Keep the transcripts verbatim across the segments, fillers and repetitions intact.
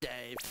Dave. Morning.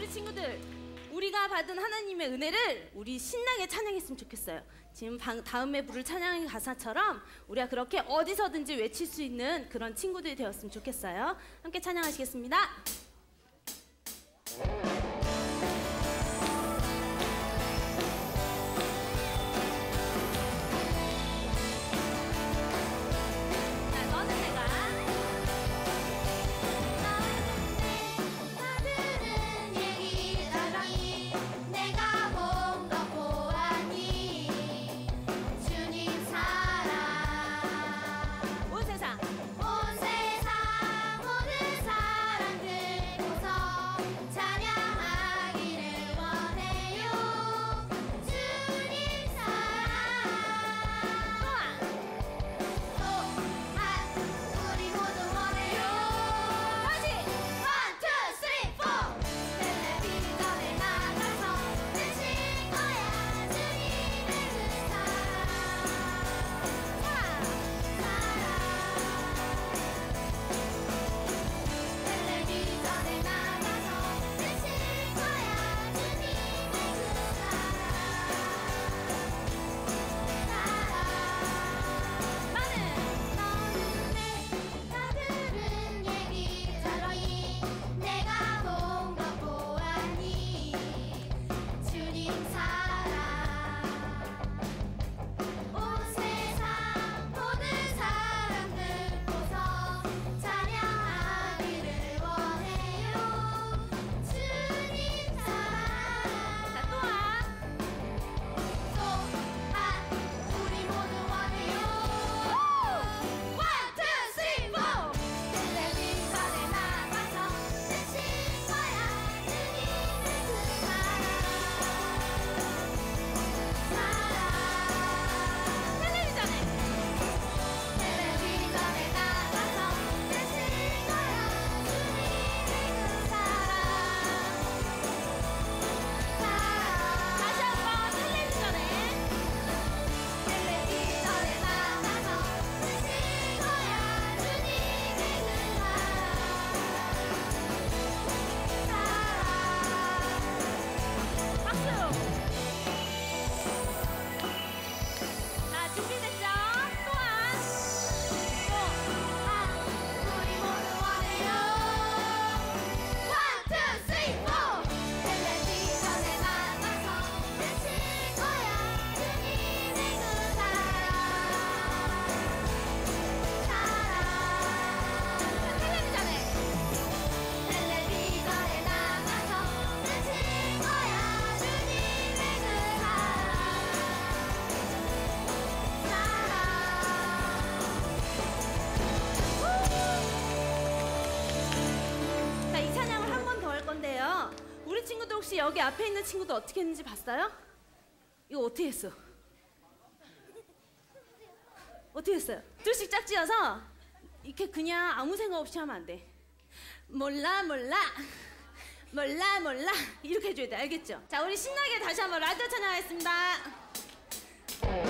우리 친구들, 우리가 받은 하나님의 은혜를 우리 신나게 찬양했으면 좋겠어요. 지금 방, 다음에 부를 찬양의 가사처럼 우리가 그렇게 어디서든지 외칠 수 있는 그런 친구들이 되었으면 좋겠어요. 함께 찬양하시겠습니다. 혹시 여기 앞에 있는 친구도 어떻게 했는지 봤어요? 이거 어떻게 했어? 어떻게 했어요? 둘씩 짝지어서 이렇게 그냥 아무 생각 없이 하면 안 돼. 몰라 몰라 몰라 몰라 이렇게 해줘야 돼. 알겠죠? 자, 우리 신나게 다시 한번 라디오 찬양하겠습니다. 자.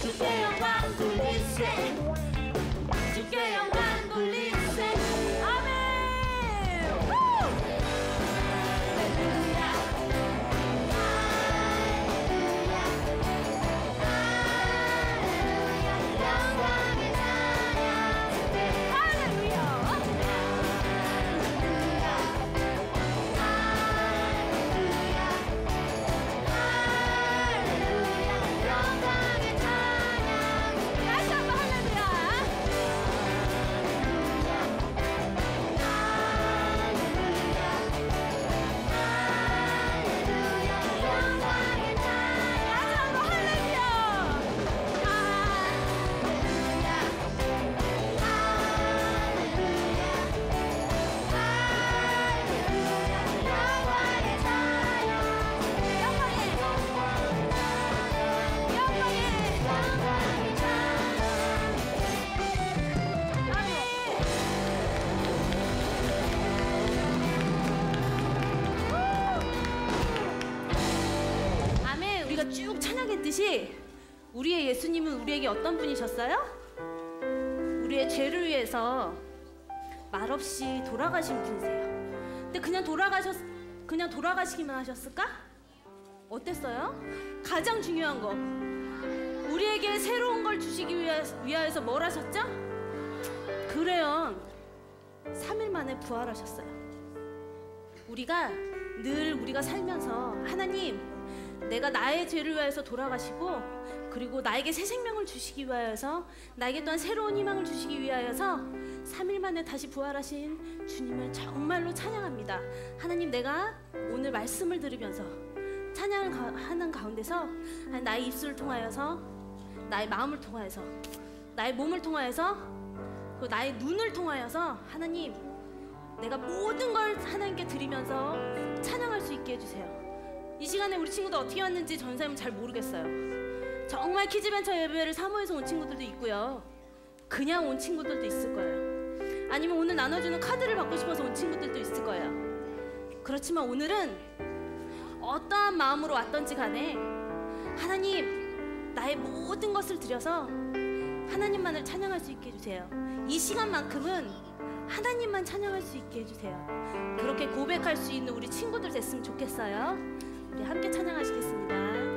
주대영광 굴리세 주대영광 굴리세 아멘. 할렐루야 할렐루야 할렐루야 영광의 찬양 주대 할렐루야 할렐루야 할렐루야 할렐루야 영광의 찬양 주대 다시 한번 할렐루야 다시 한번 할렐루야 아멘. 우리가 쭉 찬양했듯이 우리의 예수님은 우리에게 어떤 분이셨어요? 우리의 죄를 위해서 말없이 돌아가신 분이세요. 근데 그냥 돌아가셨 그냥 돌아가시기만 하셨을까? 어땠어요? 가장 중요한 거 우리에게 새로운 걸 주시기 위하, 위하여서 뭘 하셨죠? 그래요. 삼 일 만에 부활하셨어요. 우리가 늘 우리가 살면서 하나님 내가 나의 죄를 위하여서 돌아가시고 그리고 나에게 새 생명을 주시기 위하여서 나에게 또한 새로운 희망을 주시기 위하여서 삼 일 만에 다시 부활하신 주님을 정말로 찬양합니다. 하나님 내가 오늘 말씀을 들으면서 찬양을 가- 하는 가운데서 나의 입술을 통하여서 나의 마음을 통하여서 나의 몸을 통하여서 그리고 나의 눈을 통하여서 하나님 내가 모든 걸 하나님께 드리면서 찬양할 수 있게 해주세요. 이 시간에 우리 친구들 어떻게 왔는지 전사님은 잘 모르겠어요. 정말 키즈벤처 예배를 사모해서 온 친구들도 있고요. 그냥 온 친구들도 있을 거예요. 아니면 오늘 나눠주는 카드를 받고 싶어서 온 친구들도 있을 거예요. 그렇지만 오늘은 어떠한 마음으로 왔던지 간에 하나님 나의 모든 것을 드려서 하나님만을 찬양할 수 있게 해주세요. 이 시간만큼은 하나님만 찬양할 수 있게 해주세요. 그렇게 고백할 수 있는 우리 친구들 됐으면 좋겠어요. 우리 함께 찬양하시겠습니다.